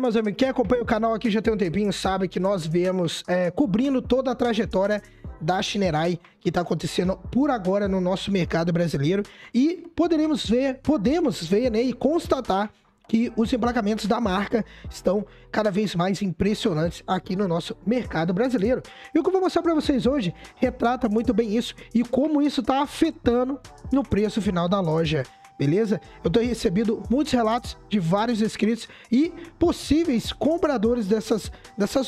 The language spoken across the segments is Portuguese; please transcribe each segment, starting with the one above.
aí, meus amigos, quem acompanha o canal aqui já tem um tempinho sabe que nós viemos cobrindo toda a trajetória da Shineray que está acontecendo por agora no nosso mercado brasileiro, e podemos ver, né, e constatar que os emplacamentos da marca estão cada vez mais impressionantes aqui no nosso mercado brasileiro. E o que eu vou mostrar para vocês hoje retrata muito bem isso e como isso está afetando no preço final da loja, beleza? Eu tenho recebido muitos relatos de vários inscritos e possíveis compradores dessas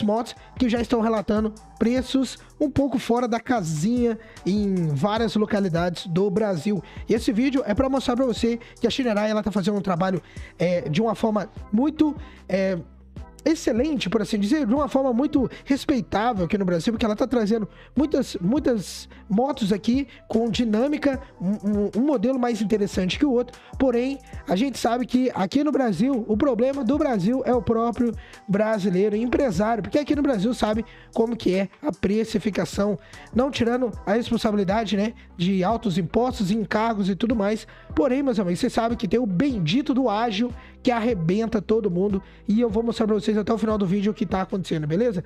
motos que já estão relatando preços um pouco fora da casinha em várias localidades do Brasil. E esse vídeo é para mostrar para você que a Shineray está fazendo um trabalho de uma forma muito excelente, por assim dizer, de uma forma muito respeitável aqui no Brasil, porque ela está trazendo muitas motos aqui com dinâmica, um modelo mais interessante que o outro. Porém, a gente sabe que aqui no Brasil, o problema do Brasil é o próprio brasileiro empresário, porque aqui no Brasil sabe como que é a precificação, não tirando a responsabilidade, né, de altos impostos, encargos e tudo mais. Porém, meus amigos, vocês sabem que tem o bendito do ágil que arrebenta todo mundo, e eu vou mostrar para vocês até o final do vídeo o que tá acontecendo, beleza?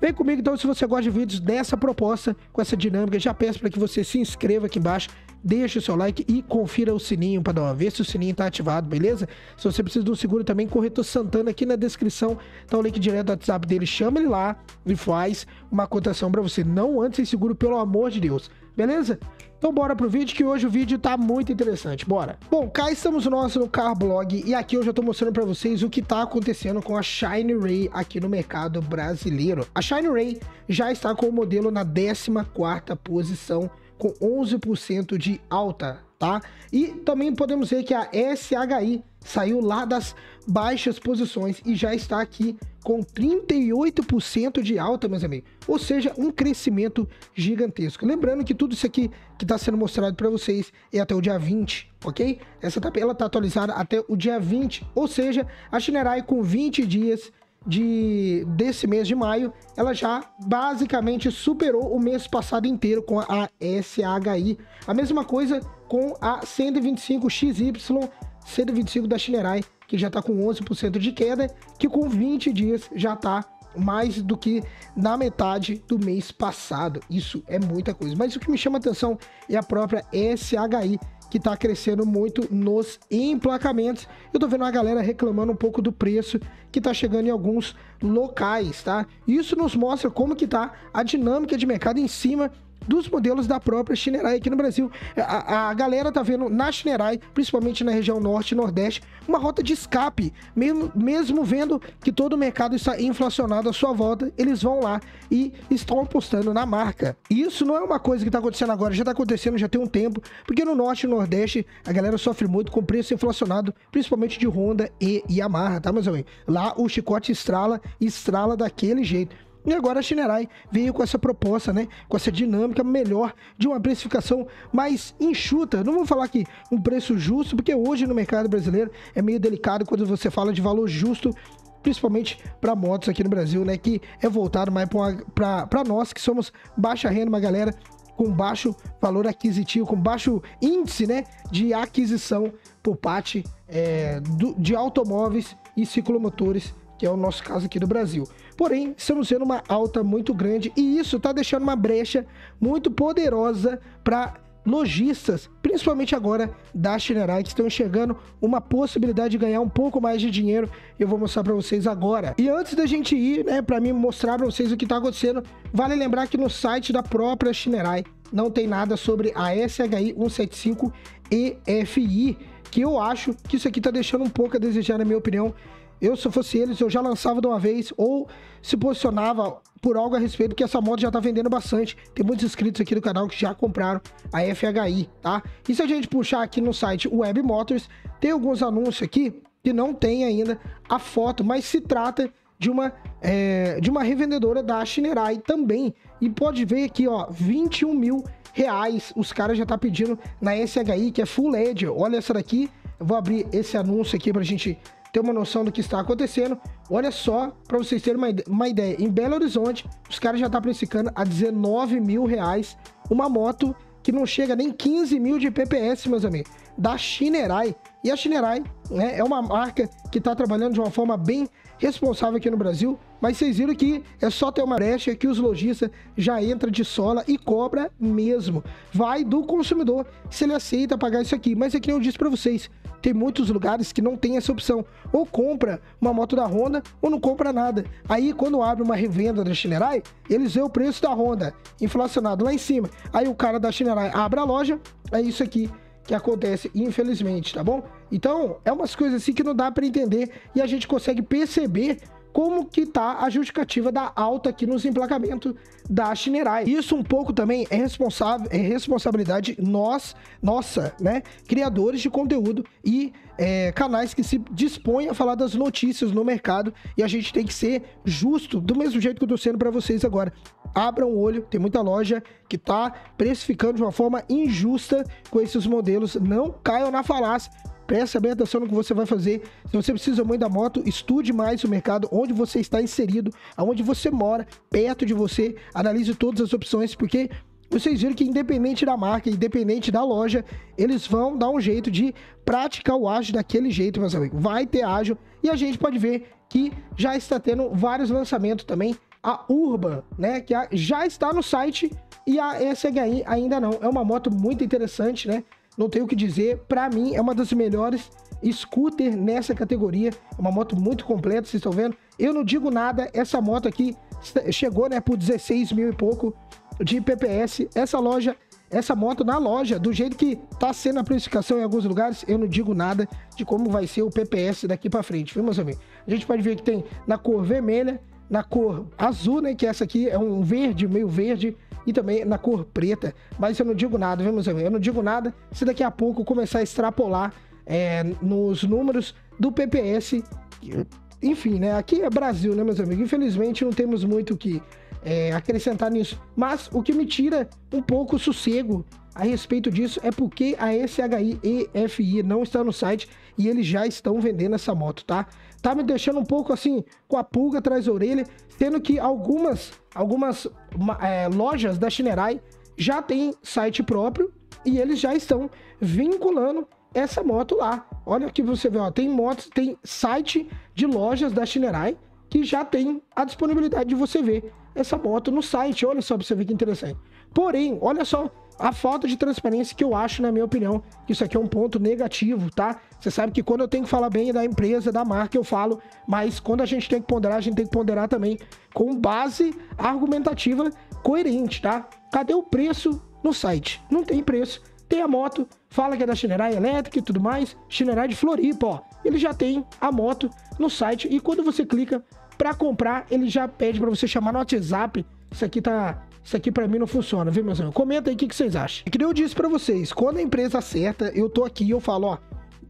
Vem comigo então, se você gosta de vídeos dessa proposta, com essa dinâmica, já peço para que você se inscreva aqui embaixo, deixe o seu like e confira o sininho para dar uma vez se o sininho tá ativado, beleza? Se você precisa de um seguro também, Corretor Santana aqui na descrição, tá o link direto do WhatsApp dele, chama ele lá e faz uma cotação para você, não antes sem seguro, pelo amor de Deus, beleza? Então bora pro vídeo, que hoje o vídeo tá muito interessante, bora! Bom, cá estamos nós no Carblog, e aqui eu já tô mostrando pra vocês o que tá acontecendo com a Shineray aqui no mercado brasileiro. A Shineray já está com o modelo na 14ª posição, com 11% de alta, tá? E também podemos ver que a SHI saiu lá das baixas posições e já está aqui com 38% de alta, meus amigos, ou seja, um crescimento gigantesco. Lembrando que tudo isso aqui que está sendo mostrado para vocês é até o dia 20, ok? Essa tabela está atualizada até o dia 20, ou seja, a Shineray com 20 dias desse mês de maio, ela já basicamente superou o mês passado inteiro com a SHI. A mesma coisa com a 125 da Shineray, que já está com 11% de queda, que com 20 dias já está mais do que na metade do mês passado. Isso é muita coisa, mas o que me chama a atenção é a própria SHI, que está crescendo muito nos emplacamentos. Eu tô vendo a galera reclamando um pouco do preço que tá chegando em alguns locais, tá? Isso nos mostra como que tá a dinâmica de mercado em cima dos modelos da própria Shineray aqui no Brasil. A galera tá vendo na Shineray, principalmente na região norte e nordeste, uma rota de escape. Mesmo vendo que todo o mercado está inflacionado à sua volta, eles vão lá e estão apostando na marca. E isso não é uma coisa que tá acontecendo agora, já tá acontecendo já tem um tempo, porque no norte e nordeste a galera sofre muito com preço inflacionado, principalmente de Honda e Yamaha, tá, meus amigos? Lá o chicote estrala daquele jeito. E agora a Shineray veio com essa proposta, né, com essa dinâmica melhor, de uma precificação mais enxuta. Não vou falar que um preço justo, porque hoje no mercado brasileiro é meio delicado quando você fala de valor justo, principalmente para motos aqui no Brasil, né, que é voltado mais para nós que somos baixa renda, uma galera com baixo valor aquisitivo, com baixo índice, né, de aquisição por parte de automóveis e ciclomotores, que é o nosso caso aqui do Brasil. Porém, estamos vendo uma alta muito grande, e isso está deixando uma brecha muito poderosa para lojistas, principalmente agora da Shineray, que estão enxergando uma possibilidade de ganhar um pouco mais de dinheiro. Eu vou mostrar para vocês agora. E antes da gente ir, né, para mim mostrar para vocês o que está acontecendo, vale lembrar que no site da própria Shineray não tem nada sobre a SHI 175 EFI, que eu acho que isso aqui está deixando um pouco a desejar, na minha opinião. Eu, se fosse eles, eu já lançava de uma vez ou se posicionava por algo a respeito, porque essa moto já tá vendendo bastante. Tem muitos inscritos aqui do canal que já compraram a FHI, tá? E se a gente puxar aqui no site Web Motors, tem alguns anúncios aqui que não tem ainda a foto, mas se trata de uma revendedora da Shineray também. E pode ver aqui, ó, R$21 mil, os caras já tá pedindo na SHI, que é Full LED. Olha essa daqui, eu vou abrir esse anúncio aqui pra gente ter uma noção do que está acontecendo. Olha só, para vocês terem uma ideia, em Belo Horizonte, os caras já estão precificando a R$19 mil, uma moto que não chega nem 15 mil de PPS, meus amigos, da Shineray. E a Shineray, né, é uma marca que está trabalhando de uma forma bem responsável aqui no Brasil, mas vocês viram que é só ter uma brecha que os lojistas já entram de sola e cobra mesmo. Vai do consumidor se ele aceita pagar isso aqui. Mas é que nem eu disse para vocês, tem muitos lugares que não tem essa opção. Ou compra uma moto da Honda ou não compra nada. Aí quando abre uma revenda da Shineray, eles veem o preço da Honda inflacionado lá em cima. Aí o cara da Shineray abre a loja, é isso aqui que acontece, infelizmente, tá bom? Então, é umas coisas assim que não dá para entender e a gente consegue perceber como que tá a justificativa da alta aqui nos emplacamentos da Shineray. Isso um pouco também é responsabilidade nossa, né? Criadores de conteúdo e canais que se dispõem a falar das notícias no mercado, e a gente tem que ser justo, do mesmo jeito que eu tô sendo para vocês agora. Abram o olho, tem muita loja que tá precificando de uma forma injusta com esses modelos, não caiam na falácia. Presta bem atenção no que você vai fazer. Se você precisa muito da moto, estude mais o mercado, onde você está inserido, aonde você mora, perto de você. Analise todas as opções, porque vocês viram que independente da marca, independente da loja, eles vão dar um jeito de praticar o ágil daquele jeito, meus amigos. Vai ter ágil, e a gente pode ver que já está tendo vários lançamentos também. A Urban, né, que já está no site, e a SHI ainda não. É uma moto muito interessante, né? Não tenho o que dizer, pra mim é uma das melhores scooter nessa categoria, é uma moto muito completa, vocês estão vendo? Eu não digo nada, essa moto aqui chegou, né, por 16 mil e pouco de PPS, essa moto na loja, do jeito que tá sendo a precificação em alguns lugares, eu não digo nada de como vai ser o PPS daqui pra frente, viu, meus amigos? A gente pode ver que tem na cor vermelha, na cor azul, né, que essa aqui é um verde, meio verde, e também na cor preta, mas eu não digo nada, viu, meus amigos? Eu não digo nada se daqui a pouco começar a extrapolar nos números do PPS, enfim, né? Aqui é Brasil, né, meus amigos? Infelizmente não temos muito o que acrescentar nisso, mas o que me tira um pouco o sossego a respeito disso é porque a SHI EFI não está no site e eles já estão vendendo essa moto, tá? Tá me deixando um pouco assim, com a pulga atrás da orelha, sendo que algumas lojas da Shineray já tem site próprio e eles já estão vinculando essa moto lá. Olha aqui, você vê, ó, tem motos, tem site de lojas da Shineray que já tem a disponibilidade de você ver essa moto no site. Olha só pra você ver que interessante. Porém, olha só a falta de transparência que eu acho, na minha opinião, que isso aqui é um ponto negativo, tá? Você sabe que quando eu tenho que falar bem da empresa, da marca, eu falo, mas quando a gente tem que ponderar, a gente tem que ponderar também com base argumentativa coerente, tá? Cadê o preço no site? Não tem preço. Tem a moto, fala que é da Shineray Electric e tudo mais, Shineray de Floripa, ó. Ele já tem a moto no site e quando você clica para comprar, ele já pede para você chamar no WhatsApp. Isso aqui tá... Isso aqui pra mim não funciona, viu, meus amigos? Comenta aí o que vocês acham. Que nem eu disse pra vocês, quando a empresa acerta, eu tô aqui e eu falo, ó,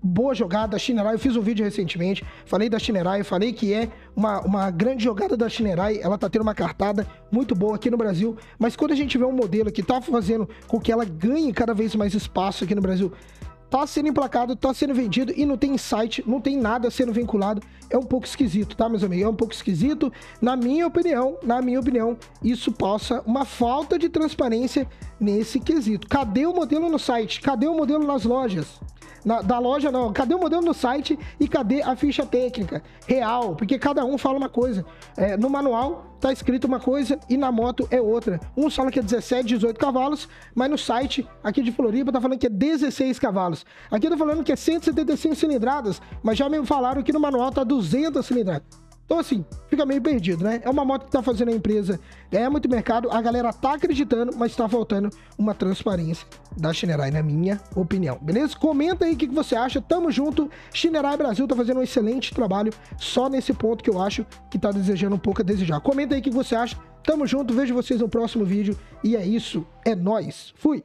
boa jogada, Shineray. Eu fiz um vídeo recentemente, falei da Shineray, eu falei que é uma grande jogada da Shineray, ela tá tendo uma cartada muito boa aqui no Brasil, mas quando a gente vê um modelo que tá fazendo com que ela ganhe cada vez mais espaço aqui no Brasil, tá sendo emplacado, tá sendo vendido e não tem site, não tem nada sendo vinculado, é um pouco esquisito, tá, meus amigos? É um pouco esquisito, na minha opinião, isso passa uma falta de transparência nesse quesito. Cadê o modelo no site? Cadê o modelo nas lojas? Da loja não, cadê o modelo no site e cadê a ficha técnica real? Porque cada um fala uma coisa, no manual tá escrito uma coisa e na moto é outra. Um fala que é 17, 18 cavalos, mas no site aqui de Floripa tá falando que é 16 cavalos. Aqui tá falando que é 175 cilindradas, mas já me falaram que no manual tá 200 cilindradas. Então, assim, fica meio perdido, né? É uma moto que tá fazendo a empresa ganhar muito mercado, a galera tá acreditando, mas tá faltando uma transparência da Shineray, na minha opinião, beleza? Comenta aí o que você acha, tamo junto. Shineray Brasil tá fazendo um excelente trabalho, só nesse ponto que eu acho que tá desejando um pouco a desejar. Comenta aí o que você acha, tamo junto, vejo vocês no próximo vídeo, e é isso, é nóis, fui!